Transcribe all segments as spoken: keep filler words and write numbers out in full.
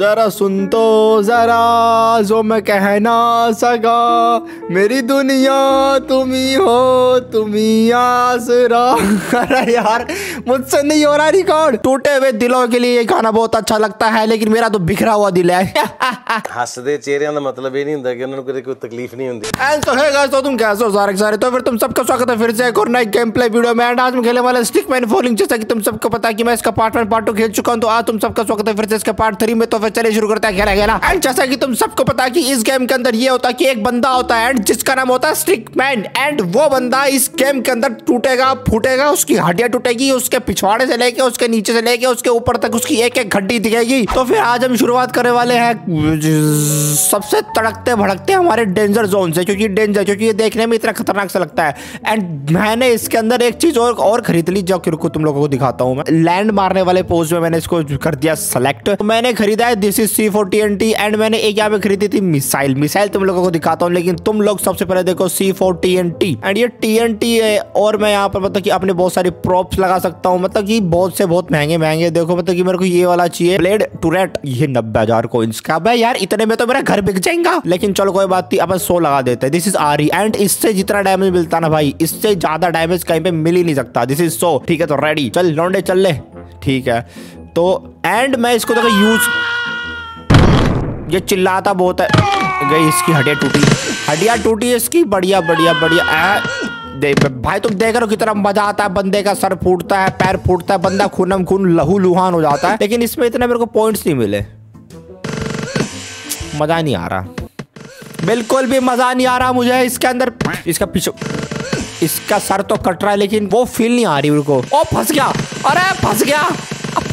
जरा सुन तो जरा जो मैं कह ना सका, मेरी दुनिया तुम ही हो तुम ही आसरा। अरे यार मुझसे नहीं हो रहा रिकॉर्ड। टूटे हुए दिलों के लिए ये गाना बहुत अच्छा लगता है, लेकिन मेरा तो बिखरा हुआ दिल है। हसदे चेहरे का मतलब ये नहीं होता कि उन्होंने कोई तकलीफ नहीं होती। एंड सो हे गाइस, तो तुम कैसे हो सारे सारे? तो फिर तुम सबका स्वागत है फिर से एक और नए गेम प्ले वीडियो में। एंड आज हम खेलने वाले स्टिक मैन फॉलिंग। जैसा कि तुम सबको पता है कि मैं इसका पार्ट वन पार्ट टू खेल चुका हूँ, तो आज तुम सबका स्वागत है फिर से इसका पार्ट थ्री में। तो फिर चलिए शुरू करते हैं खेला खेला। एंड जैसा कि तुम सबको पता है कि इस गेम के अंदर ये होता है कि एक बंदा होता है एंड जिसका नाम होता है स्टिकमैन। एंड वो बंदा इस गेम के अंदर टूटेगा फूटेगा, उसकी हड्डियां टूटेगी, उसके पिछवाड़े से लेके उसके नीचे से लेके उसके ऊपर तक उसकी एक एक हड्डी दिखेगी। तो फिर आज हम शुरुआत करने वाले हैं सबसे तड़कते भड़कते हमारे डेंजर जोन से, क्योंकि डेंजर क्योंकि ये देखने में इतना खतरनाक सा लगता है। एंड मैंने इसके अंदर एक चीज और, और खरीद ली, जो कि तुम लोगों को दिखाता हूँ। लैंड मारने वाले पोज में मैंने इसको कर दिया सेलेक्ट। मैंने खरीदा this is C four T N T. And मैंने एक यहाँ पे खरीदी थी मिसाइल। मिसाइल तुम लोगों को दिखाता हूँ, लेकिन तुम लोग सबसे पहले देखो C four T N T. And ये टी एन टी है, और मैं यहाँ पर मतलब कि अपने बहुत सारे प्रॉप्स लगा सकता हूँ, मतलब कि बहुत से बहुत महंगे महंगे। देखो मतलब कि मेरे को ये वाला चाहिए ब्लेड टूरेट, ये नब्बे हजार को इसका। भाई यार इतने में तो मेरा घर बिक जाएगा, लेकिन चलो कोई बात नहीं, अपन सौ लगा देते हैं। दिस इज आरी। एंड इससे जितना डैमेज मिलता ना भाई, इससे ज्यादा डैमेज कहीं पे मिल ही नहीं सकता। दिस इज सौ। ठीक है तो रेडी, चल लौंडे चल ले। ठीक है तो एंड मैं इसको देखो यूज, ये चिल्लाता बहुत है। गई इसकी हड्डियाँ टूटी, हड्डियाँ टूटी इसकी। बढ़िया बढ़िया बढ़िया। आ, दे, भाई तुम देख रहे हो कितना मजा आता है। बंदे का सर फूटता है, पैर फूटता है, बंदा खूनम खून लहू लुहान हो जाता है। लेकिन इसमें इतने मेरे को पॉइंट्स नहीं मिले, मजा नहीं आ रहा, बिल्कुल भी मजा नहीं आ रहा मुझे इसके अंदर। इसका पीछे इसका सर तो कट रहा है, लेकिन वो फील नहीं आ रही मेरे को। ओ फंस गया, अरे फंस गया,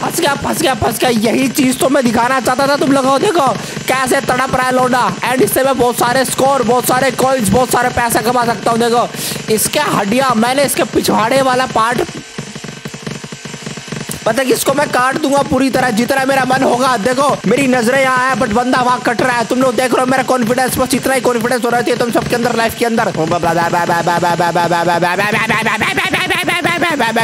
फंस गया फंस गया फंस गया। यही चीज तो मैं दिखाना चाहता था। तुम लोगों देखो कैसे तड़प रहा है लौंडा। एंड इससे मैं बहुत सारे स्कोर, बहुत सारे कॉइंस, बहुत सारे पैसा कमा सकता हूँ। देखो इसके हड्डियाँ, मैंने इसके पिछवाड़े वाला पार्ट पता कि इसको मैं काट दूंगा पूरी तरह जितना मेरा मन होगा। देखो मेरी नजरें यहाँ है, बट बंदा वहाँ कट रहा है। तुम लोग देख रहे हो मेरा कॉन्फिडेंस, बस इतना ही कॉन्फिडेंस होना चाहिए तुम सबके अंदर लाइफ के अंदर।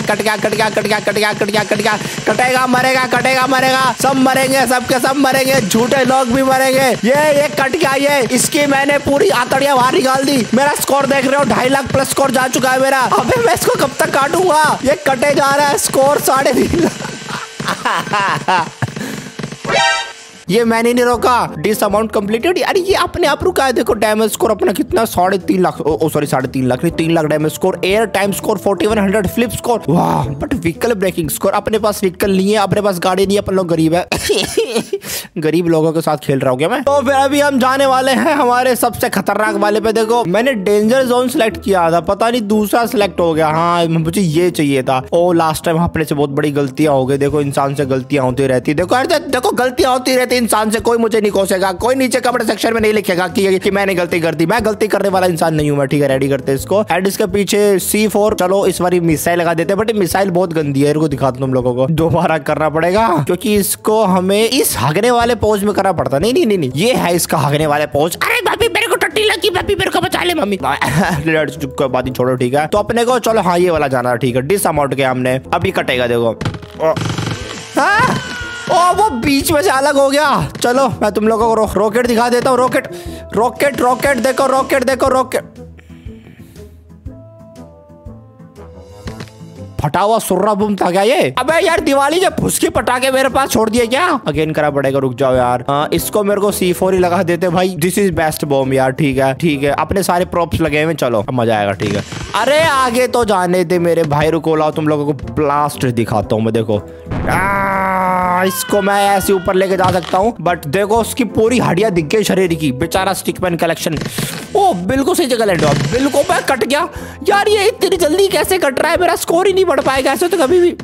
कट गया कट गया कट गया कट गया कट गया कट गया। कटेगा मरेगा कटेगा मरेगा, सब मरेंगे, सबके सब मरेंगे, झूठे लोग भी मरेंगे। ये ये कट गया, ये इसकी मैंने पूरी आतड़िया बाहर निकाल दी। मेरा स्कोर देख रहे हो, ढाई लाख प्लस स्कोर जा चुका है मेरा। अबे मैं इसको कब तक काटूंगा? ये कटे जा रहा है, स्कोर साढ़े तीन लाख। ये मैंने नहीं रोका। Dismount completed. अरे ये अपने आप रुका है। देखो डैमेज स्कोर अपना कितना, साढ़े तीन लाख सॉरी साढ़े तीन लाख नहीं तीन lakh damage score. Air time score forty one hundred, flip score वाह। बट व्हीकल ब्रेकिंग स्कोर, अपने पास व्हीकल नहीं है, अपने पास गाड़ी नहीं है, अपन लोग गरीब है। गरीब लोगों के साथ खेल रहा हूँ क्या मैं? तो फिर अभी हम जाने वाले हैं हमारे सबसे खतरनाक वाले पे। देखो मैंने डेंजर जोन सिलेक्ट किया था, पता नहीं दूसरा सिलेक्ट हो गया। हाँ मुझे ये चाहिए था। ओ लास्ट टाइम अपने से बहुत बड़ी गलतियाँ हो गई। देखो इंसान से गलतियाँ होती रहती। देखो देखो गलतियाँ होती रहती इंसान से। कोई मुझे नहीं कोसेगा, कोई नीचे कमेंट सेक्शन में नहीं लिखेगा कि, कि मैंने गलती कर दी। मैं गलती करने वाला इंसान नहीं हूँ मैं। ठीक है रेडी करते हैं इसको। एंड इसके पीछे सी फोर, चलो इस बार मिसाइल लगा देते हैं। बट मिसाइल बहुत गंदी है, इनको दिखाता हूं तुम लोगों को। दोबारा करना पड़ेगा क्योंकि इसको हमें इस हगने वाले पोज में करना पड़ता। नहीं नहीं नहीं, नहीं। ये है इसका हगने वाले पोज। अरे भाभी मेरे को टट्टी लगी, भाभी मेरे को बचा ले मम्मी। बात ही छोड़ो। ठीक है तो अपने को चलो हाँ ये वाला जाना। ठीक है डिस अमाउंट के हमने अभी कटेगा। देखो ओ वो बीच में से अलग हो गया। चलो मैं तुम लोगों को रो, रॉकेट दिखा देता हूँ। रॉकेट रॉकेट रॉकेट देखो रॉकेट देखो रॉकेट फटा हुआ सुर्रा बम था क्या ये? अबे यार दिवाली जब फुसकी पटाखे मेरे पास छोड़ दिए क्या? अगेन करा पड़ेगा, रुक जाओ यार। आ, इसको मेरे को सी फोर ही लगा देते भाई। दिस इज बेस्ट बॉम्ब यार। ठीक है ठीक है अपने सारे प्रॉप्स लगे हुए, चलो मजा आएगा। ठीक है अरे आगे तो जाने दे मेरे भाई, रुको लाओ तुम लोगों को ब्लास्ट दिखाता हूँ मैं। देखो आ, इसको मैं ऐसे ऊपर लेके जा सकता हूँ, बट देखो उसकी पूरी हड्डियाँ दिख गई शरीर की। बेचारा स्टिकमैन कलेक्शन। ओ बिल्कुल सही जगह लैंड हुआ, बिल्कुल मैं कट गया यार। ये इतनी जल्दी कैसे कट रहा है? मेरा स्कोर ही नहीं बढ़ पाएगा ऐसे तो कभी भी।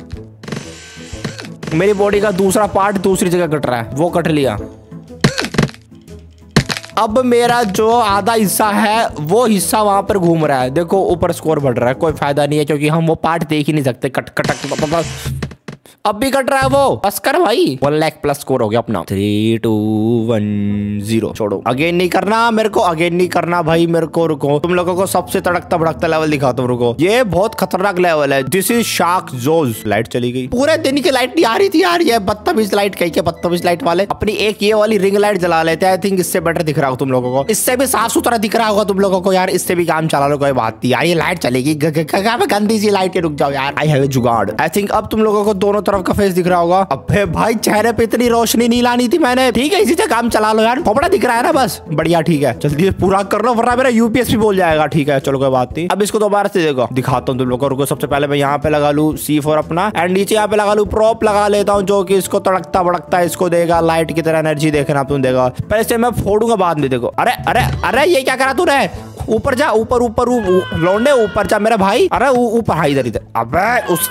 मेरी बॉडी का दूसरा पार्ट दूसरी जगह कट रहा है, वो कट लिया। अब मेरा जो आधा हिस्सा है वो हिस्सा वहां पर घूम रहा है। देखो ऊपर स्कोर बढ़ रहा है, कोई फायदा नहीं है क्योंकि हम वो पार्ट देख ही नहीं सकते। कट कटक कट, कट, कट, कट, कट, अब भी कट रहा है वो, बस कर भाई। वन लाख प्लस स्कोर हो गया अपना। Three two one zero. छोड़ो, अगेन नहीं करना मेरे को, अगेन नहीं करना भाई मेरे को। रुको, तुम लोगों को सबसे तड़कता भड़कता लेवल दिखाता हूँ। रुको, ये बहुत खतरनाक लेवल है। This is shark jaws. Light चली गई, पूरे दिन की लाइट नहीं आ रही थी यार। ये बदतमीज लाइट कही के, बदतमीज लाइट वाले अपनी एक ये वाली रिंग लाइट जला लेते हैं। आई थिंक इससे बेटर दिख रहा हो तुम लोगों को, इससे भी साफ सुथरा दिख रहा होगा तुम लोगों को यार। इससे भी काम चला लो, कोई बात नहीं यार। ये लाइट चलेगी, गंदी सी लाइट है। रुक जाओ यार, आई हैव जुगाड़। आई थिंक अब तुम लोगों को दोनों तरफ का फेस दिख रहा होगा। अबे भाई, चेहरे पे इतनी रोशनी नहीं लानी थी मैंने। ठीक है, इसी से काम चला लो यार। थोड़ा दिख रहा है ना, बस बढ़िया। ठीक है, जल्दी पूरा कर लो वरना मेरा यूपीएस भी बोल जाएगा। ठीक है, चलो कोई बात नहीं। अब इसको दोबारा से देखो, दिखाता हूँ तुम लोगों को। रुको, सबसे पहले मैं यहाँ पे लगा लू सी फोर अपना, एंड नीचे यहाँ पे लगा लू प्रॉप लगा लेता हूँ, जो की इसको तड़कता भड़कता इसको देगा लाइट की तरह एनर्जी। देखना तुम, देगा पहले से, मैं फोड़ूंगा बाद में। देखो, अरे अरे अरे, ये क्या करा तूने? ऊपर जा, ऊपर ऊपर लौंडे, ऊपर जा मेरा भाई। अरे ऊपर, इधर इधर। अबे उस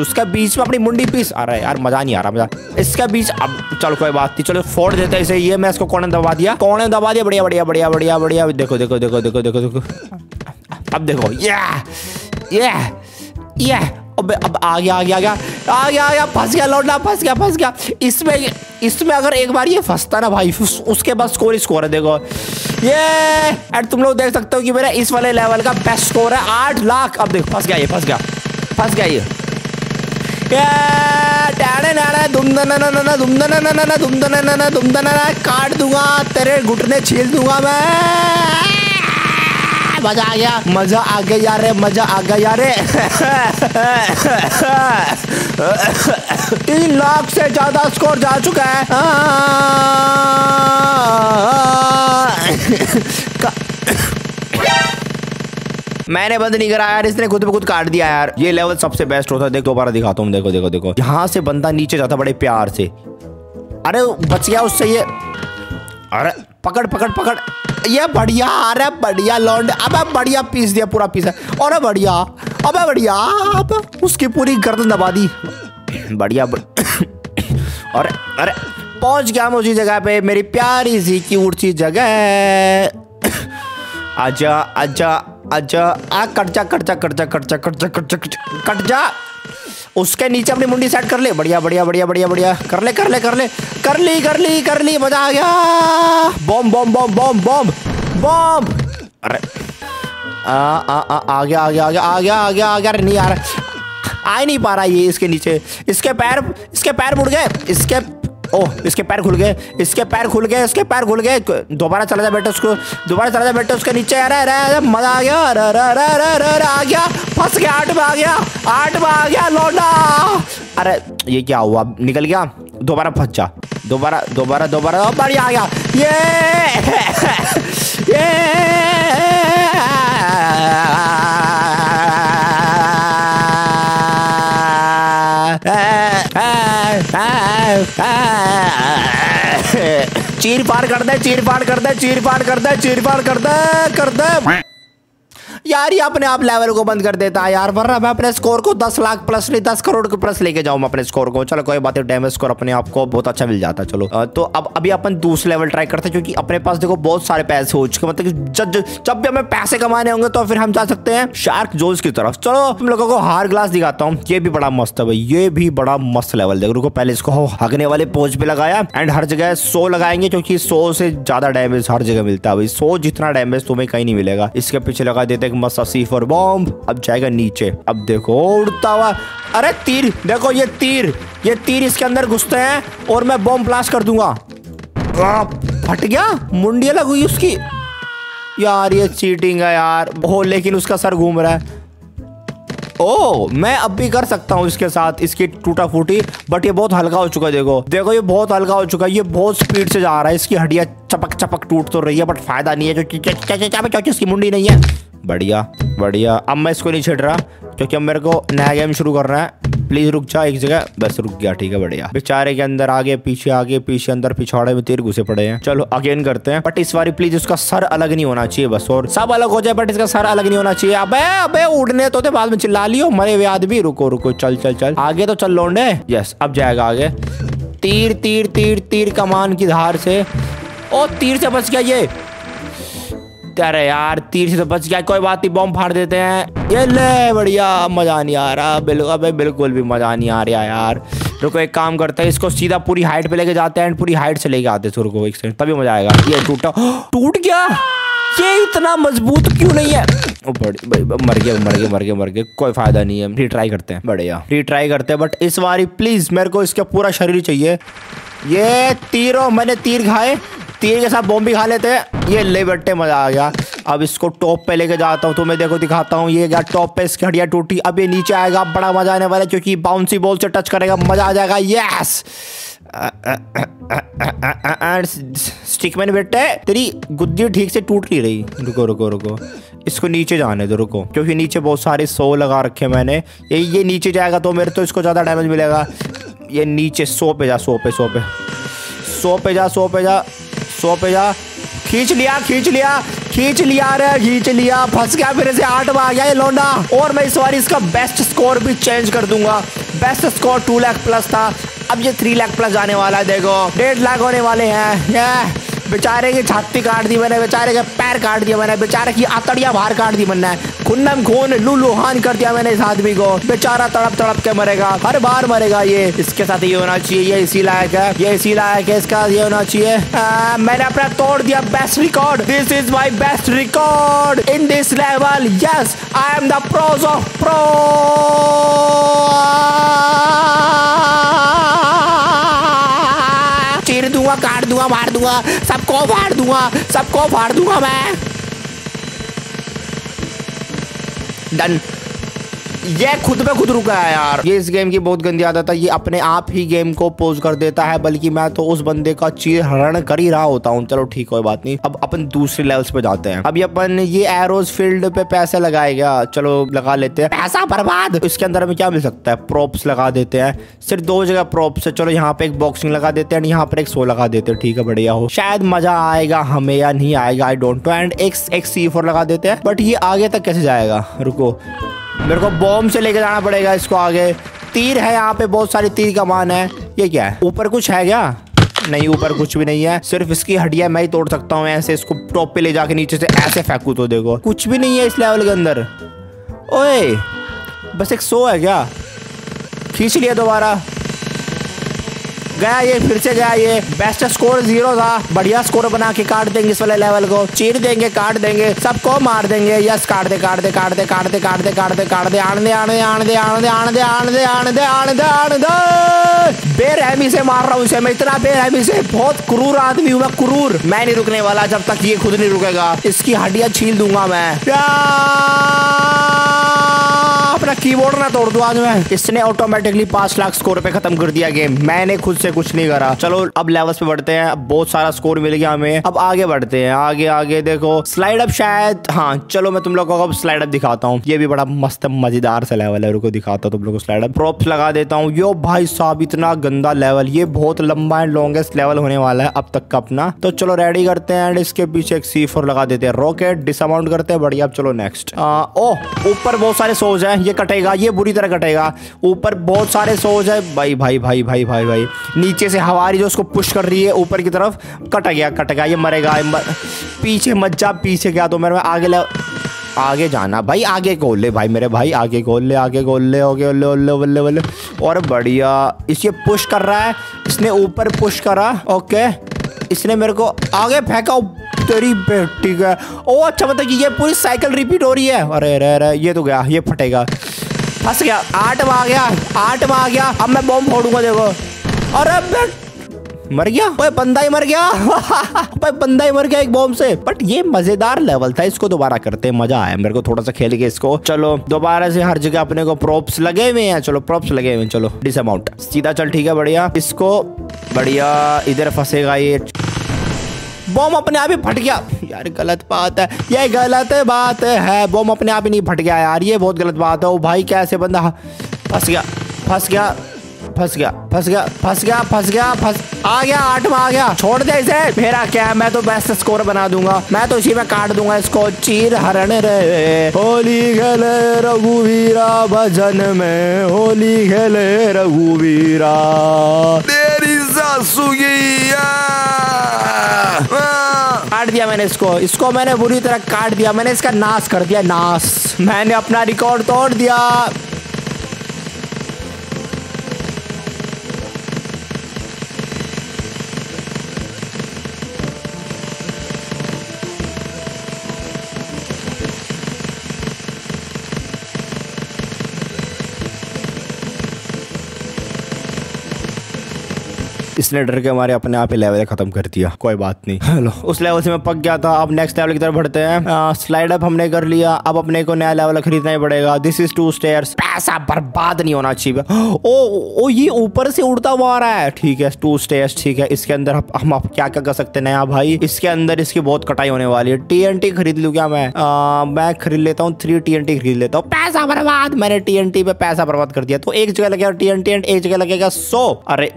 उसका बीच में अपनी मुंडी पीस। अरे यार, मजा नहीं आ रहा मजा इसका बीच। अब चलो कोई बात नहीं, चलो फोड़ देते हैं इसे। ये मैं इसको कोने दबा दिया, कोने दबा दिया। बढ़िया बढ़िया बढ़िया बढ़िया बढ़िया। देखो देखो देखो देखो देखो देखो, अब देखो। या या या, अबे अब आ गया आ गया आ गया आ गया आ गया। फंस गया लौटा, फंस गया फंस गया। इसमें इसमें अगर एक बार ये फंसता ना भाई, उसके बाद स्कोर ही स्कोर है। देखो ये, एंड तुम लोग देख सकते हो कि मेरा इस वाले लेवल का बेस्ट स्कोर है, आठ लाख। अब देखो, फंस गया ये, फंस गया फंस गया ये। काट दूंगा तेरे घुटने, छील दूंगा मैं। मजा आ गया, मजा आ गया यार रे, मजा आ गया यार रे। तीन लाख से ज्यादा स्कोर जा चुका है। मैंने बंद नहीं करा यार, इसने खुद पे खुद काट दिया यार। ये लेवल सबसे बेस्ट होता है। देखो दोबारा दिखाता हूँ, देखो देखो देखो। यहाँ से बंदा नीचे जाता बड़े प्यार से। अरे बच गया उससे ये। अरे पकड़ पकड़ पकड़, ये बढ़िया। अरे बढ़िया लौंड, अब बढ़िया पीस दिया, पूरा पीस है। अरे बढ़िया, अब बढ़िया, अब उसकी पूरी गर्दन दबा दी। बढ़िया ब... अरे अरे, पहुंच गया मैं उसी जगह पे, मेरी प्यारी सी क्यूट सी जगह। आजा आजा आजा आ, कट जा कट जा कट जा कट जा कट जा कट जा कट जा। उसके नीचे अपनी मुंडी सेट कर ले। बढ़िया बढ़िया बढ़िया बढ़िया बढ़िया, कर ले कर ले कर ले कर ली कर ली कर ली। मजा आ गया। Bomb bomb bomb bomb bomb bomb. अरे आ आ आ आ गया आ गया आ गया आ गया आ गया आ गया। नहीं आ रहा, आ ही नहीं पा रहा ये। इसके नीचे, इसके पैर, इसके पैर मुड़ गए। इसके ओह, इसके पैर खुल गए, इसके पैर खुल गए, इसके पैर खुल गए। दोबारा चला जा बेटा, उसको दोबारा चला जा बेटा, उसके नीचे। अरे अरे, मजा आ गया। अरे अरे अरे अरे, आ गया, फंस गया। आठ में आ गया, आठ में आ गया लौंडा। अरे ये क्या हुआ, निकल गया। दोबारा फंस जा, दोबारा दोबारा दोबारा। बढ़िया आ गया ये ये। चीर पार कर दे, चीर पार कर दे, चीर पार कर दे, चीर पार कर दे कर दे यार। ये अपने आप लेवल को बंद कर देता है यार, वरना मैं अपने स्कोर को दस लाख प्लस नहीं, दस करोड़ के प्लस लेके जाऊँ अपने स्कोर को। चलो कोई बात नहीं, डैमेज स्कोर अपने आप को बहुत अच्छा मिल जाता है। चलो आ, तो अब अभी अपन दूसरे लेवल ट्राई करते हैं, क्योंकि अपने पास देखो बहुत सारे पैसे हो चुके। मतलब जब भी हमें पैसे कमाने होंगे तो फिर हम जा सकते हैं शार्क जोज की तरफ। चलो तुम लोगों को हार ग्लास दिखाता हूँ। ये भी बड़ा मस्त है भाई, ये भी बड़ा मस्त लेवल। देखो रुको, पहले इसको हगने वाले पोज पे लगाया, एंड हर जगह सौ लगाएंगे, क्योंकि सौ से ज्यादा डैमेज हर जगह मिलता है भाई। सौ जितना डैमेज तुम्हें कहीं नहीं मिलेगा। इसके पीछे लगा देते मस्सा सी फोर बॉम्ब। अब जाएगा नीचे, अब देखो उड़ता हुआ। अरे तीर देखो, ये तीर, ये तीर इसके अंदर घुसते हैं और मैं बॉम्ब ब्लास्ट कर दूंगा। फट गया, मुंडिया लग गई उसकी। यार ये चीटिंग है यार। ओ लेकिन उसका सर घूम रहा है। ओ मैं अब भी कर सकता हूँ इसके साथ, इसकी टूटा फूटी, बट ये बहुत हल्का हो चुका है। देखो देखो, ये बहुत हल्का हो चुका है, ये बहुत स्पीड से जा रहा है। इसकी हड्डियाँ चपक चपक टूट तो रही है, बट फायदा नहीं है क्योंकि इसकी मुंडी नहीं है। बढ़िया बढ़िया, अब मैं इसको नहीं छेड़ रहा, क्योंकि अब मेरे को नया गेम शुरू करना है। प्लीज रुक जा एक जगह, बस रुक गया। ठीक है बढ़िया। बेचारे के अंदर आगे पीछे आगे पीछे अंदर पिछाड़े में तीर घुसे पड़े हैं। चलो अगेन करते हैं, बट इस बार प्लीज उसका सर अलग नहीं होना चाहिए बस। और सब अलग हो जाए बट इसका सर अलग नहीं होना चाहिए। अबे अबे उड़ने तो थे, बाद में चिल्ला लियो मरे हुए आदमी। रुको रुको, चल चल चल आगे तो चल लौंडे। यस, अब जाएगा आगे। तीर तीर तीर तीर, कमान की धार से। ओ तीर से बच गया ये। अरे यार तीर से तो बच गया, कोई बात नहीं। बॉम्ब फाड़ देते हैं, ये ले। बढ़िया, मजा नहीं आ रहा बिल्कुल, अबे बिल्कुल भी मजा नहीं आ रहा यार। रुको एक काम करते हैं, इसको सीधा पूरी हाइट पे लेके जाते हैं एंड पूरी हाइट से लेके आते हैं। रुको एक सेकंड, तभी मजा आएगा। ये टूटा, टूट गया। ये इतना मजबूत क्यों नहीं है? ओ बड़ी मर गया मर गया मर गया मर गया, कोई फायदा नहीं है। रिट्राई करते हैं, बढ़िया रिट्राई करते हैं। बट इस बारी प्लीज मेरे को इसका पूरा शरीर चाहिए। ये तीरों, मैंने तीर खाए, तीर के साथ बॉम्ब भी खा लेते हैं। ये ले बट्टे, मजा आ गया। अब इसको टॉप पे लेके जाता हूँ, तुम्हें देखो दिखाता हूँ। ये गया टॉप पे, इसकी हड्डियाँ टूटी। अब ये नीचे आएगा, बड़ा मजा आने वाला है क्योंकि बाउंसी बॉल से टच करेगा, मजा आ जाएगा। यस स्टिक मैन बेटे, तेरी गुद्दी ठीक से टूट नहीं रही। रुको रुको रुको, इसको नीचे जाने दो, रुको, क्योंकि नीचे बहुत सारे सौ लगा रखे मैंने। ये ये नीचे जाएगा तो मेरे तो इसको ज़्यादा डैमेज मिलेगा। ये नीचे सौ पे जा, सौ पे सौ पे सौ पे जा सौ पे जा सौ पे जा खींच लिया खींच लिया खींच लिया रे खींच लिया फंस गया फिर से, आठ में आ गया ये लौंडा। और मैं इस बार इसका बेस्ट स्कोर भी चेंज कर दूंगा। Best score two lakh plus था, अब ये थ्री लाख प्लस जाने वाला है। देखो डेढ़ लाख होने वाले हैं। ये बेचारे की छाती काट दी मैंने, बेचारे के पैर काट दिया मैंने, बेचारे की आतड़िया बाहर काट दी मैंने, खुन्नम खून लू लुहान कर दिया मैंने इस आदमी को। बेचारा तड़प तड़प के मरेगा, हर बार मरेगा ये। इसके साथ ये होना चाहिए, ये इसी लायक है, ये इसी लायक है, इसका ये होना चाहिए। आ, मैंने अपना तोड़ दिया best record. This is my best record in this level. Yes I am the pros of pro. चीर दूंगा, काट दूंगा, मार दूंगा, सबको फाड़ दूंगा, सबको फाड़ दूंगा मैं। डन। ये खुद पे खुद रुका है यार। ये इस गेम की बहुत गंदी आदत है, ये अपने आप ही गेम को पोज कर देता है। बल्कि मैं तो उस बंदे का चीर हरण कर ही रहा होता हूँ। चलो ठीक, कोई बात नहीं। अब अपन दूसरे लेवल्स पे जाते हैं। अभी अपन ये एरोज फील्ड पे पैसे लगाएगा, चलो लगा लेते हैं। पैसा बर्बाद। इसके अंदर हमें क्या मिल सकता है? प्रॉप्स लगा देते हैं, सिर्फ दो जगह प्रॉप्स है। चलो यहाँ पे एक बॉक्सिंग लगा देते हैं, यहाँ पर एक सो लगा देते हैं। ठीक है, बढ़िया हो, शायद मजा आएगा हमें या नहीं आएगा, आई डोंट नो। एंड एक सी फोर लगा देते हैं। बट ये आगे तक कैसे जाएगा? रुको, मेरे को बॉम्ब से लेके जाना पड़ेगा इसको आगे। तीर है यहाँ पे, बहुत सारे तीर कमान है। ये क्या है? ऊपर कुछ है क्या? नहीं, ऊपर कुछ भी नहीं है। सिर्फ इसकी हड्डियां मैं ही तोड़ सकता हूँ। ऐसे इसको टॉप पे ले जाके नीचे से ऐसे फेंकू तो देखो कुछ भी नहीं है इस लेवल के अंदर। ओए बस एक सौ है क्या? खींच लिया दोबारा, गया ये, फिर से गया ये। बेस्ट स्कोर जीरो था, बढ़िया स्कोर बना के काट देंगे इस वाले लेवल को। चीर देंगे, काट देंगे, सबको मार देंगे। यस, काट दे काट दे काट दे काट दे काट दे काट दे काट दे आने दे आने दे आने दे आने दे आने दे आने दे आने दे आने दे। बेरहमी से मार रहा हूँ इसे मैं, इतना बेरहमी से। बहुत क्रूर आदमी हूँ मैं, क्रूर। मैं नहीं रुकने वाला जब तक ये खुद नहीं रुकेगा। इसकी हड्डियाँ छील दूंगा मैं। अपना कीबोर्ड ना तोड़ दूं आज मैं। इसने ऑटोमेटिकली पांच लाख स्कोर पे खत्म कर दिया गेम, मैंने खुद से कुछ नहीं करा। चलो अब लेवल्स पे बढ़ते हैं, अब बहुत सारा स्कोर मिल गया हमें। अब आगे बढ़ते हैं, आगे आगे देखो स्लाइड अप शायद। हाँ चलो मैं तुम लोगों को अब स्लाइड अप दिखाता हूँ। ये भी बड़ा मस्त मजेदार सा लेवल है, रुको दिखाता हूँ तुम लोगों को स्लाइड अप। प्रॉप्स लगा देता हूँ। यो भाई साहब, इतना गंदा लेवल, ये बहुत लंबा एंड लॉन्गेस्ट लेवल होने वाला है अब तक का अपना। तो चलो रेडी करते हैं एंड इसके पीछे एक सी फोर लगा देते हैं, रॉकेट डिसमाउंट करते हैं। बढ़िया, चलो नेक्स्ट। ओह ऊपर बहुत सारे सोज है, ये कटेगा, ये बुरी तरह कटेगा। ऊपर बहुत सारे सोज है भाई भाई भाई भाई भाई भाई। नीचे से हवारी जो उसको पुश कर रही है ऊपर की तरफ। कट गया कट गया, ये मरेगा। पीछे मत जा, पीछे गया तो मेरे में आगे ले आगे जाना भाई, आगे खोल ले भाई मेरे भाई, आगे खोल ले आगे खोल ले ओके ओल्ले ओल्ले ओल्ले ओल्ले। और बढ़िया, इसे पुश कर रहा है, इसने ऊपर पुश करा। ओके, इसने मेरे को आगे फेंका, तेरी बेटी का। ओ अच्छा, मतलब कि ये पूरी साइकिल रिपीट हो रही है। अरे अरे अरे, ये तो गया, ये फटेगा, फंस गया। आठ में आ गया, आठ में आ गया। अब मैं बॉम्ब फोड़ूंगा देखो। अरे मर गया, ओए बंदा ही मर गया भाई, बंदा ही मर गया एक बॉम्ब से। बट ये मजेदार लेवल था, इसको दोबारा करते हैं, मजा आया मेरे को थोड़ा सा खेल के इसको। चलो दोबारा से हर जगह अपने को प्रॉप्स लगे हुए हैं, चलो प्रॉप्स लगे हुए हैं। चलो डिस अमाउंट सीधा, चल ठीक है बढ़िया। इसको बढ़िया, इधर फंसेगा ये बॉम्ब, अपने आप ही फट गया। यार गलत बात है, ये गलत बात है। बॉम्ब अपने आप ही नहीं फट गया यार, ये बहुत गलत बात है। ओ भाई कैसे बंदा फंस गया फंस गया फंस गया फंस गया फंस गया फंस गया फंस आ गया, आठ में आ गया। छोड़ दे इसे, मेरा क्या, मैं तो बेस्ट स्कोर बना दूंगा, मैं तो इसी में काट दूंगा इसको। चीर हरण रे होली खेले रघुवीरा, भजन में होली खेले रघुवीरा, तेरी काट दिया मैंने इसको, इसको मैंने बुरी तरह काट दिया, मैंने इसका नाश कर दिया, नाश। मैंने अपना रिकॉर्ड तोड़ दिया। इसलिए डर के हमारे अपने आप ही लेवल खत्म कर दिया। कोई बात नहीं, हेलो उस लेवल से मैं पक गया था। अब नेक्स्ट लेवल की तरफ बढ़ते हैं। स्लाइड अप हमने कर लिया, अब अपने को नया लेवल खरीदना ही पड़ेगा। This is two stairs. पैसा बर्बाद नहीं होना चाहिए। ओ ओ ये ऊपर से उड़ता हुआ आ रहा है, ठीक है टू स्टेयर्स, ठीक है। इसके अंदर हम आप क्या क्या कर सकते हैं नया भाई, इसके अंदर इसकी बहुत कटाई होने वाली है। टीएनटी खरीद लूँ क्या मैं? आ, मैं खरीद लेता हूँ, थ्री टीएनटी खरीद लेता हूँ। पैसा बर्बाद, मैंने टीएनटी पे पैसा बर्बाद कर दिया। तो एक जगह लगेगा टीएनटी एंड एक जगह लगेगा सो अरे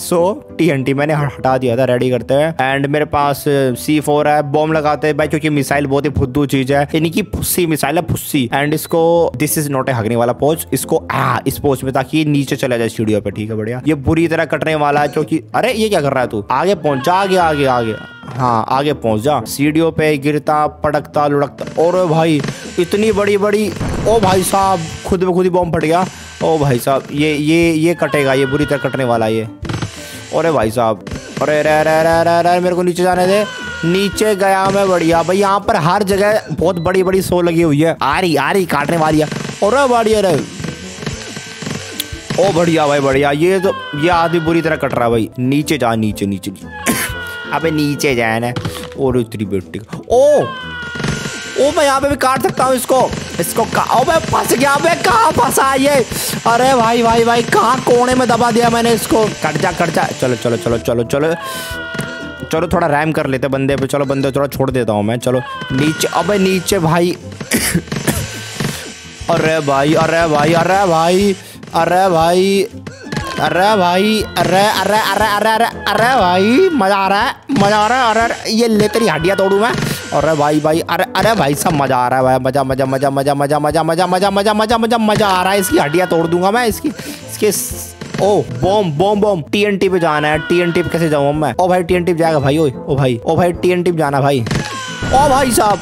सो टीएनटी मैंने हटा दिया था। रेडी करते हैं एंड मेरे पास सी फोर है। बॉम्ब लगाते हैं भाई, क्योंकि मिसाइल बहुत ही फुद्दू चीज है। इनकी फुस्सी मिसाइल है, फुस्सी। एंड इसको दिस इज नॉट ए हगने वाला पोच, इसको आ, इस पोच में ताकि नीचे चला जाए स्टूडियो पे, ठीक है बढ़िया। ये बुरी तरह कटने वाला है क्योंकि अरे ये क्या कर रहा है तू? आगे पहुंचा, आगे आगे आगे, हाँ आगे पहुंच जा। सीढ़ियों पे गिरता पटकता लुढ़कता, और भाई इतनी बड़ी बड़ी, ओ भाई साहब खुद ब खुद ही बॉम्ब फट गया। ओ भाई साहब ये ये ये कटेगा, ये बुरी तरह कटने वाला ये। अरे भाई साहब, अरे रे रे रे रे मेरे को नीचे जाने दे। नीचे गया मैं, बढ़िया भाई। यहाँ पर हर जगह बहुत बड़ी बड़ी सो लगी हुई है। आ रही आ रही काटने वाली है। अरे बढ़िया रे, ओ बढ़िया भाई बढ़िया। ये तो ये आदमी बुरी तरह कट रहा है भाई। नीचे जा, नीचे नीचे, अबे नीचे जाना। और इतनी बेटी, ओ ओ मैं यहाँ पे भी काट सकता हूँ इसको, इसको ओ मैं फंस गया, मैं कहाँ फंसा ये? अरे भाई भाई भाई कहाँ कोने में दबा दिया मैंने इसको। कट जा कट जा, चलो चलो चलो चलो चलो चलो थोड़ा रैम कर लेते बंदे पे। चलो बंदे थोड़ा छोड़ देता हूँ मैं। चलो नीचे, अबे नीचे भाई अरे भाई अरे भाई अरे भाई अरे भाई अरे भाई अरे अरे अरे अरे अरे अरे भाई मज़ा आ रहा है, मज़ा आ रहा है। अरे ये ले तेरी हड्डियाँ तोड़ूँ मैं। अरे भाई भाई अरे अरे भाई सब मजा आ रहा है भाई, मजा मजा मजा मजा मजा मजा मजा मजा मजा मजा मजा मजा आ रहा है। इसकी हड्डियाँ तोड़ दूंगा मैं, इसकी इसके। Oh bomb bomb bomb, TNT पे जाना है। टीएनटी पे कैसे जाऊँ मैं? ओ भाई टीएनटी पे जाएगा भाई। ओ ओ भाई ओ भाई टीएनटी पे जाना भाई। ओ भाई साहब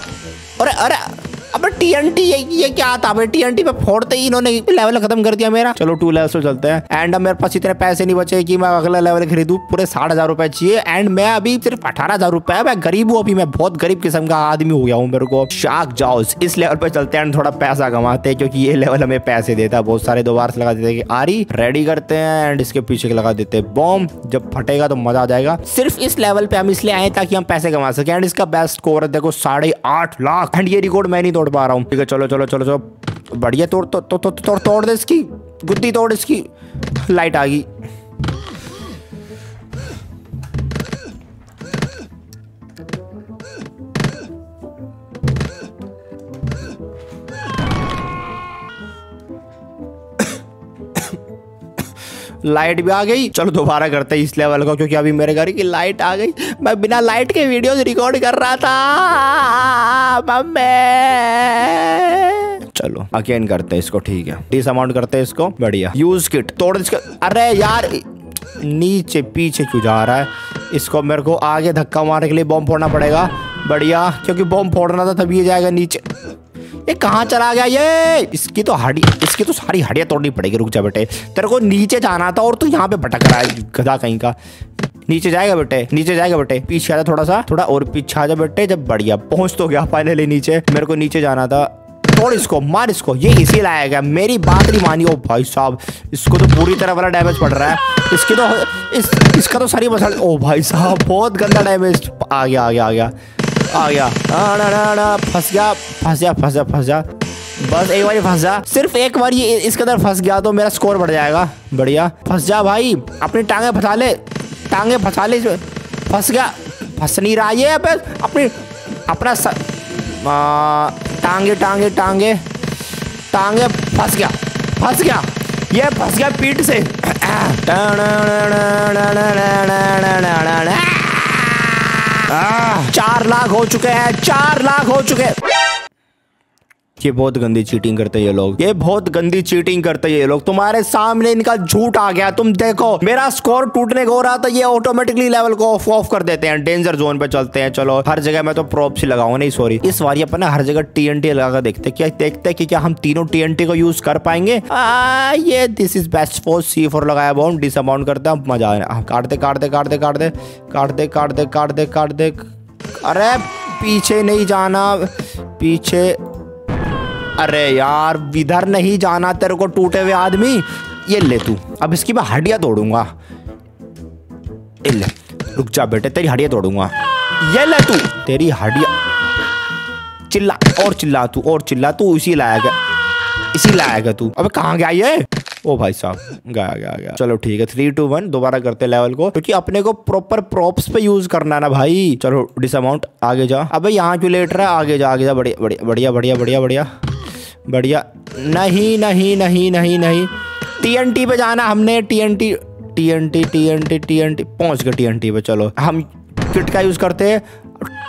अरे अरे अबे टीएनटी ये ये क्या था? अबे टीएनटी पे फोड़ते ही इन्होंने लेवल खत्म कर दिया मेरा। चलो टू लेवल चलते हैं। एंड अब मेरे पास इतने पैसे नहीं बचे कि मैं अगला लेवल खरीदूं। पूरे साठ हजार रुपए चाहिए एंड मैं अभी सिर्फ अठारह हजार रुपए। मैं गरीब हूँ अभी, मैं बहुत गरीब किस्म का आदमी हो गया हूँ। मेरे को शार्क जाउस इस लेवल पे चलते हैं, थोड़ा पैसा कमाते हैं क्योंकि ये लेवल हमें पैसे देता है बहुत सारे। दोबारा से लगा देते हैं आरी, रेडी करते हैं एंड इसके पीछे लगा देते हैं बॉम्ब। जब फटेगा तो मजा आ जाएगा। सिर्फ इस लेवल पे हम इसलिए आए ताकि हम पैसे कमा सके। एंड इसका बेस्ट स्कोर देखो साढ़े आठ लाख। एंड ये रिकॉर्ड मैं नहीं तोड़ पा रहा हूँ, ठीक है। चलो चलो चलो चलो बढ़िया, तोड़ तो तोड़ तोड़ तोड़ दे इसकी गुद्दी, तोड़ इसकी। लाइट आ गई। लाइट भी आ गई। चलो दोबारा करते हैं इस लेवल को क्योंकि अभी मेरे घर की लाइट आ गई। मैं बिना लाइट के वीडियोस रिकॉर्ड कर रहा था मम्मी। चलो अगेन करते हैं इसको, ठीक है। डिस अमाउंट करते हैं इसको, बढ़िया। यूज किट तोड़ इसका। अरे यार नीचे पीछे क्यों जा रहा है? इसको मेरे को आगे धक्का मारने के लिए बॉम्ब फोड़ना पड़ेगा, बढ़िया। क्योंकि बॉम्ब फोड़ना था तभी ये जाएगा नीचे। ये कहाँ चला गया ये? इसकी तो हड्डी, इसकी तो सारी हड्डियाँ तोड़नी पड़ेगी। रुक जा बेटे, तेरे को नीचे जाना था और तू यहाँ पे भटक रहा है गधा कहीं का। नीचे जाएगा बेटे, नीचे जाएगा बेटे। पीछे आ जा थोड़ा सा, थोड़ा और पीछे आ जा बेटे। जब बढ़िया पहुँच तो गया फाइनली नीचे। मेरे को नीचे जाना था। तोड़ इसको, मार इसको। ये इसी लाया गया, मेरी बात नहीं मानी। ओ भाई साहब इसको तो पूरी तरह वाला डैमेज पड़ रहा है। इसकी तो इस, इसका तो सारी मसल। ओ भाई साहब बहुत गंदा डैमेज। आ गया आ गया आ गया आ गया। ना ना ना ना फंस गया फंस गया फंस गया फंस गया। बस एक बार फंस जा, सिर्फ एक बार। ये इसके अंदर फंस गया तो मेरा स्कोर बढ़ जाएगा, बढ़िया। फंस जा भाई, अपनी टांगे फंसा ले, टांगे फंसा ले। फंस गया, फंस नहीं रहा ये। अब अपनी अपना स... आ, टांगे टांगे टांगे टांगे। फंस गया फंस गया ये, फंस गया पीठ से। चार लाख हो चुके हैं, चार लाख हो चुके हैं। ये बहुत गंदी चीटिंग करते हैं ये लोग, ये बहुत गंदी चीटिंग करते हैं ये लोग। तुम्हारे सामने इनका झूठ आ गया। तुम देखो मेरा स्कोर टूटने को हो रहा था, ये ऑटोमेटिकली लेवल को ऑफ ऑफ कर देते हैं। डेंजर जोन पे चलते हैं। चलो हर जगह मैं तो प्रॉप्स ही लगाऊंगा, नहीं सॉरी इस बार अपन हर जगह टीएनटी लगाकर देखते हैं। क्या देखते हैं कि क्या हम तीनों टीएनटी को यूज कर पाएंगे? आ, ये this is best for C four लगाया बॉम्ब। डिस अमाउंट करते हैं, मजा आया। काटते काटते काटते काटते काटते काटते काटते काटते। अरे पीछे नहीं जाना, पीछे। अरे यार इधर नहीं जाना तेरे को, टूटे हुए आदमी। ये ले तू, अब इसकी मैं हड्डियाँ तोड़ूंगा। ले, रुक जा बेटे, तेरी हड्डियाँ तोड़ूंगा। ये ले तू, तेरी हड्डियाँ। चिल्ला और चिल्ला तू और चिल्ला तू, इसी लायक है, इसी लायक है तू। अबे कहाँ गया ये? ओ भाई साहब गया गया गया। चलो ठीक है, थ्री टू वन दोबारा करते लेवल को, क्योंकि अपने को प्रॉपर प्रॉप्स पे यूज करना है ना भाई। चलो डिस अमाउंट, आगे जा। अबे यहाँ क्यों लेट रहा है? आगे जा आगे जा। बढ़िया बढ़िया बढ़िया बढ़िया बढ़िया बढ़िया। नहीं नहीं नहीं नहीं नहीं, टी एन टी पे जाना हमने। T N T T N T T N T T N T पहुँच गए टी एन टी पे। चलो हम किट का यूज करते हैं।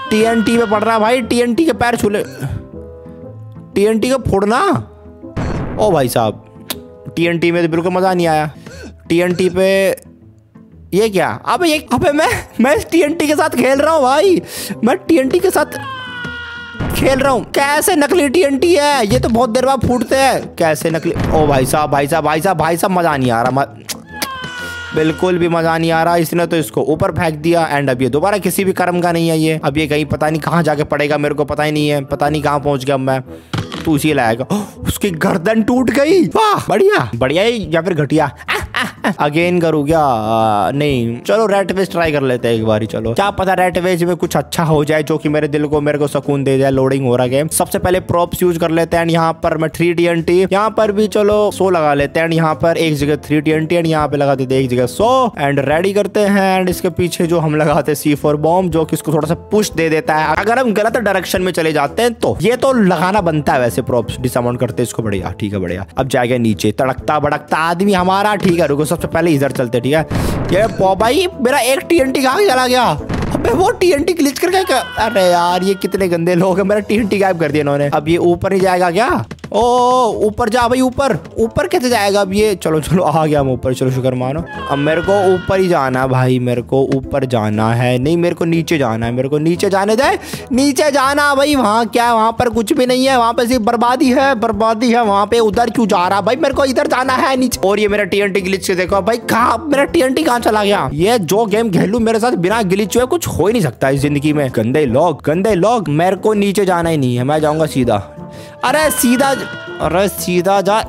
टी एन टी पे पड़ रहा है भाई। टी एन टी के पैर छूले, टी एन टी को फोड़ना। ओ भाई साहब टी एन टी में तो बिल्कुल मज़ा नहीं आया। टी एन टी पे ये क्या? अबे ये अबे मैं मैं टी एन टी के साथ खेल रहा हूँ भाई, मैं टी एन टी के साथ खेल रहा हूँ। कैसे नकली टी एन टी है ये, तो बहुत देर बाद फूटते हैं। कैसे नकली? ओ भाई साहब भाई साहब भाई साहब भाई साहब मज़ा नहीं आ रहा, म... बिल्कुल भी मज़ा नहीं आ रहा। इसने तो इसको ऊपर फेंक दिया एंड अब ये दोबारा किसी भी कर्म का नहीं है ये। अब ये कहीं पता नहीं कहाँ जाके पड़ेगा, मेरे को पता ही नहीं है, पता नहीं कहाँ पहुँच गया मैं। तू उसी लाएगा। उसकी गर्दन टूट गई। वाह बढ़िया बढ़िया या फिर घटिया। अगेन करूँ क्या? नहीं, चलो रेड वेज ट्राई कर लेते हैं एक बार ही। चलो क्या पता रेड वेज में कुछ अच्छा हो जाए जो कि मेरे दिल को मेरे को सुकून दे जाए। लोडिंग हो रहा गेम। सबसे पहले प्रॉप्स यूज कर लेते हैं। यहाँ पर मैं थ्री टी एन टी, यहाँ पर भी चलो सो लगा लेते हैं। यहाँ पर एक जगह three T N T and यहाँ पे लगा देते एक जगह सो एंड रेडी करते हैं। एंड इसके पीछे जो हम लगाते सी फोर बॉम्ब, जो कि इसको थोड़ा सा पुश दे देता है अगर हम गलत डायरेक्शन में चले जाते हैं तो। ये तो लगाना बनता है वैसे प्रॉप्स। डिसमाउंट करते इसको। बढ़िया ठीक है बढ़िया। अब जाएगा नीचे तड़कता भड़कता आदमी हमारा। ठीक है रुको, सबसे पहले इधर चलते। ठीक है ये भाई मेरा एक टीएनटी कहाँ चला गया? अबे वो टीएनटी ग्लिच कर गया। अरे यार ये कितने गंदे लोग हैं, मेरा टीएनटी गायब कर दिया इन्होंने। अब ये ऊपर ही जाएगा क्या? ओ ऊपर जा भाई, ऊपर ऊपर कैसे जाएगा अब ये? चलो चलो आ गया हम ऊपर। चलो शुक्र मानो। अब मेरे को ऊपर ही जाना है भाई, मेरे को ऊपर जाना है। नहीं मेरे को नीचे जाना है, मेरे को नीचे जाने दे, नीचे जाना भाई। वहाँ क्या है? वहाँ पर कुछ भी नहीं है, वहाँ पर सिर्फ बर्बादी है, बर्बादी है वहाँ पे। उधर क्यों जा रहा भाई? मेरे को इधर जाना है नीचे। और ये मेरा टीएनटी ग्लिच से देखो भाई कहाँ, मेरा टीएनटी कहाँ चला गया? ये जो गेम खेलू मेरे साथ बिना ग्लिच हुए कुछ हो ही नहीं सकता इस जिंदगी में। गंदे लोग गंदे लोग। मेरे को नीचे जाना ही नहीं है, मैं जाऊँगा सीधा। अरे सीधा, अरे सीधा जा,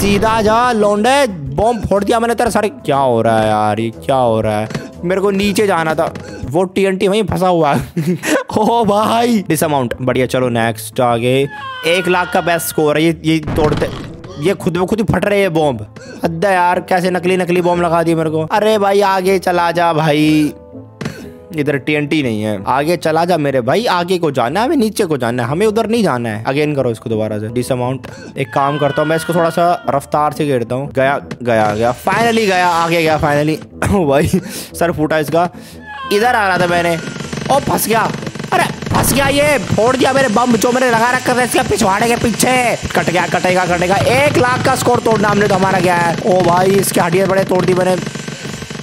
सीधा जा लौंडे। बॉम्ब फोड़ दिया मैंने तेरा सारे। क्या हो रहा है यार ये, क्या हो रहा है? मेरे को नीचे जाना था, वो टीएनटी वहीं फंसा हुआ है। ओ भाई डिसअमाउंट बढ़िया। चलो नेक्स्ट आगे। एक लाख का बेस्ट स्कोर है ये। ये तोड़ते, ये खुद ब खुद फट रहे हैं बॉम्ब। हद है यार, कैसे नकली नकली बॉम्ब लगा दिए मेरे को। अरे भाई आगे चला जा भाई, इधर टीएनटी नहीं है। आगे चला जा मेरे भाई, आगे को जाना है हमें, नीचे को जाना है हमें, उधर नहीं जाना है। अगेन करो इसको दोबारा से। डिसअमाउंट। एक काम करता हूँ मैं, इसको थोड़ा सा रफ्तार से घेरता हूँ। गया गया गया, फाइनली गया, आगे गया फाइनली। भाई सर फूटा इसका। इधर आ रहा था मैंने, ओ फंस गया। अरे फंस गया, ये फोड़ दिया मेरे बम जो मैंने लगा रखा था इसके पिछवाड़े के पीछे। कट गया कटेगा कटेगा। एक लाख का स्कोर तोड़ना हमने तो हमारा गया है। ओ भाई इसके हड्डियाँ बड़े तोड़ दी मैंने,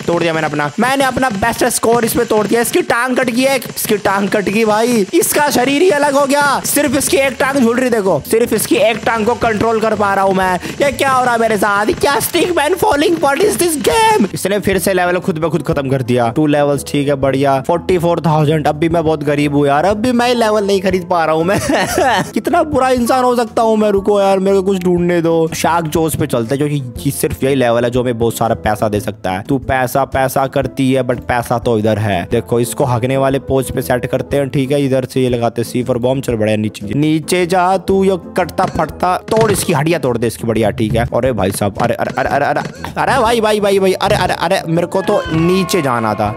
तोड़ दिया मैंने अपना, मैंने अपना बेस्ट स्कोर इसमें तोड़ दिया। इसकी टांग कट गई है, इसकी टांग कट गई भाई, इसका शरीर ही अलग हो गया। सिर्फ इसकी एक टांग झूल रही, देखो सिर्फ इसकी एक टांग को कंट्रोल कर पा रहा हूँ मैं। ये क्या हो रहा है मेरे साथ? क्या stick man falling, what is this game? इसने फिर से लेवल खुद ब खुद खत्म कर दिया। टू लेवल्स ठीक है बढ़िया। Forty four thousand. अब भी मैं बहुत गरीब हूँ यार, अब भी मैं लेवल नहीं खरीद पा रहा हूँ मैं। कितना बुरा इंसान हो सकता हूँ मैं। रुको यार मेरे को कुछ ढूंढने दो। शार्क जोश पे चलते, क्योंकि सिर्फ यही लेवल है जो हमें बहुत सारा पैसा दे सकता है। तू पैसा पैसा करती है बट पैसा तो इधर है। देखो इसको हगने वाले पोज पे सेट करते हैं। ठीक है इधर से ये लगाते सी फॉर बॉम्ब। चल बढ़िया नीचे नीचे जा तू, ये कटता फटता तोड़, इसकी हड्डियां तोड़ दे इसकी। बढ़िया ठीक है। अरे भाई साहब, अरे अरे अरे अरे अरे अरे भाई भाई भाई भाई, अरे अरे अरे मेरे को तो नीचे जाना था,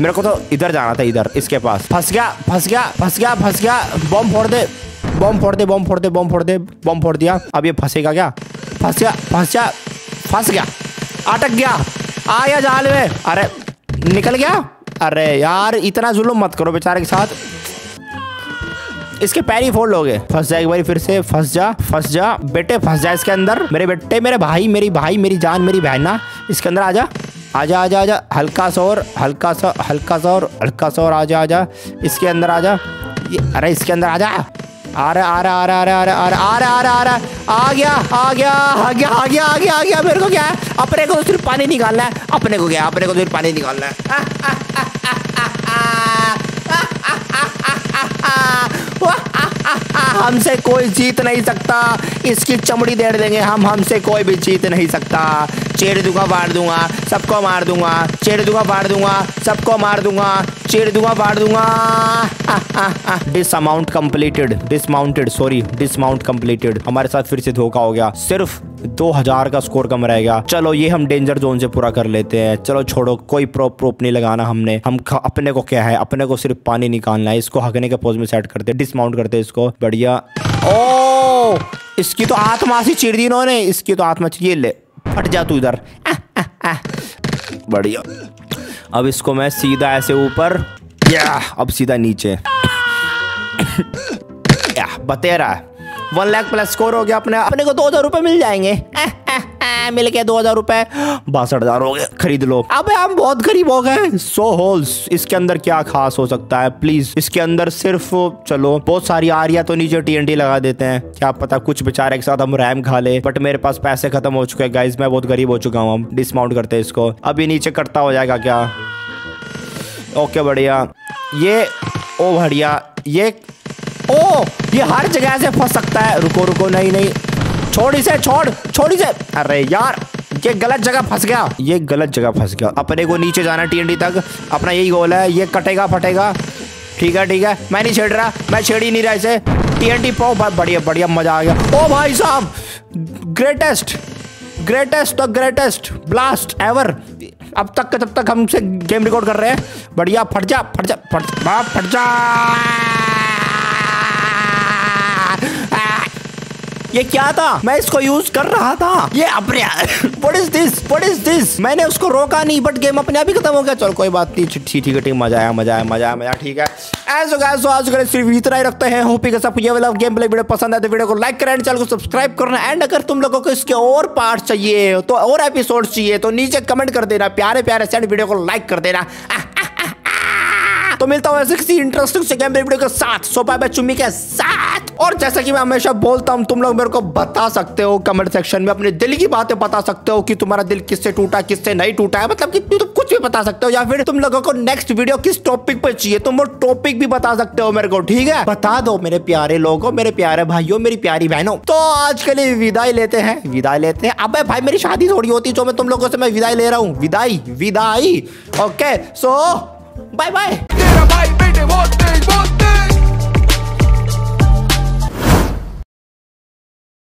मेरे को तो इधर जाना था, इधर इसके पास। फंस गया फंस गया फंस गया फंस गया। बॉम्ब फोड़ दे, बॉम्ब फोड़ दे, बॉम्ब फोड़ दे, बॉम्ब फोड़ दे, बॉम्ब फोड़ दिया। अब ये फंसेगा क्या? फंस गया फंस गया फंस गया, अटक गया। आया जाल में, अरे निकल गया। अरे यार इतना जुल्म मत करो बेचारे के साथ, इसके पैर ही फोड़ लोगे। फंस जा एक बार फिर से, फंस जा फंस जा बेटे, फंस जा इसके अंदर मेरे बेटे, मेरे भाई, मेरी भाई, मेरी जान, मेरी बहना। इसके अंदर आजा आजा आजा आजा, हल्का सा और हल्का सा, हल्का सा और हल्का सा और, आजा आजा इसके अंदर आजा। अरे इसके अंदर आजा। आ रहा आ रहा आ रहा आ रहा आ रहा आ रहा आ रहा आ रहा आ गया आ गया आ गया आ गया आ गया आ गया। मेरे को क्या है? अपने को सिर्फ पानी निकालना है। अपने को क्या? अपने को सिर्फ पानी निकालना है। हमसे कोई जीत नहीं सकता, इसकी चमड़ी देड़ देंगे हम, हमसे कोई भी जीत नहीं सकता। छेड़ दूंगा फाड़ दूंगा सबको मार दूंगा, छेड़ दूंगा फाड़ दूंगा सबको मार दूंगा, छेड़ दूंगा फाड़ दूंगा। Dismount completed, dismounted sorry dismount completed. हमारे साथ फिर से धोखा हो गया, सिर्फ दो हजार का स्कोर कम रहेगा। चलो ये हम डेंजर जोन से पूरा कर लेते हैं। चलो छोड़ो, कोई प्रोप प्रोप नहीं लगाना हमने, हम अपने को क्या है, अपने को सिर्फ पानी निकालना है। इसको हगने के पोज में सेट करते हैं, डिसमाउंट करते हैं इसको। बढ़िया, ओ इसकी तो आत्मा से चीर दी इन्होंने, इसकी तो आत्मा चीर ले, फट जा तू इधर। बढ़िया, अब इसको मैं सीधा ऐसे ऊपर, या अब सीधा नीचे। बतेरा वन लाख प्लस स्कोर हो गया अपने, अपने को दो हजार रुपये मिल जाएंगे। आ, आ, आ, मिल के दो हजार रुपये बासठ हजार हो गए, खरीद लो। अबे हम बहुत गरीब हो गए। सो होल्स, इसके अंदर क्या खास हो सकता है प्लीज। इसके अंदर सिर्फ, चलो बहुत सारी आ रही है तो नीचे टीएनटी लगा देते हैं, क्या पता कुछ बेचारे के साथ हम रैम खा ले। बट मेरे पास पैसे खत्म हो चुके हैं गाइज, मैं बहुत गरीब हो चुका हूँ। हम डिस्माउंट करते हैं इसको, अभी नीचे कटता हो जाएगा क्या। ओके बढ़िया, ये ओ बढ़िया, ये ओ ये हर जगह से फंस सकता है। रुको रुको, नहीं नहीं छोड़ इसे, छोड़ छोड़ इसे। अरे यार ये गलत जगह फंस गया, ये गलत जगह फंस गया। अपने को नीचे जाना टीएनडी तक, अपना यही गोल है। ये कटेगा फटेगा, ठीक है ठीक है। मैं नहीं छेड़ रहा, मैं छेड़ ही नहीं रहा इसे। टीएनडी पाओ, बढ़िया बढ़िया, मजा आ गया। ओ भाई साहब, greatest greatest the greatest blast ever अब तक का, तब तक हमसे गेम रिकॉर्ड कर रहे हैं। बढ़िया, फट जा फट जा फट जा फट जा। ये क्या था, मैं इसको यूज कर रहा था। ये अपने what is this what is this. मैंने उसको रोका नहीं बट गेम अपने आप ही खत्म हो गया। चलो कोई बात नहीं, ठीक ठीक ठीक, मजा आया मजा आया मजा आया मजा, ठीक है। ऐसा गाइस आज के लिए सिर्फ इतना ही रखते हैं। होप कि सब ये वाला गेम प्ले वीडियो पसंद आए तो वीडियो को लाइक करें, चैनल को सब्सक्राइब करना। एंड अगर तुम लोगों को इसके और पार्ट चाहिए तो, और एपिसोड चाहिए तो नीचे कमेंट कर देना प्यारे प्यारे से, वीडियो को लाइक कर देना। तो मिलता हूँ ऐसे किसी इंटरेस्टिंग से गेम प्ले वीडियो के साथ, सो बाय बाय चुम्मी के साथ। और जैसा कि मैं हमेशा बोलता हूँ, तुम लोग मेरे को बता सकते हो कमेंट सेक्शन में, अपने दिल की बातें बता सकते हो कि तुम्हारा दिल किससे टूटा किससे नहीं टूटा है, मतलब कि तुम कुछ भी बता सकते हो। या फिर तुम लोगों को नेक्स्ट वीडियो किस टॉपिक पर चाहिए तुम वो टॉपिक भी बता सकते हो मेरे को, ठीक है। बता दो मेरे प्यारे लोगों, मेरे प्यारे भाइयों, मेरी प्यारी बहनों। तो आज के लिए विदाई लेते हैं, विदाई लेते हैं। अब भाई मेरी शादी थोड़ी होती जो मैं तुम लोगों से मैं विदाई ले रहा हूँ, विदाई विदाई। Okay so bye bye.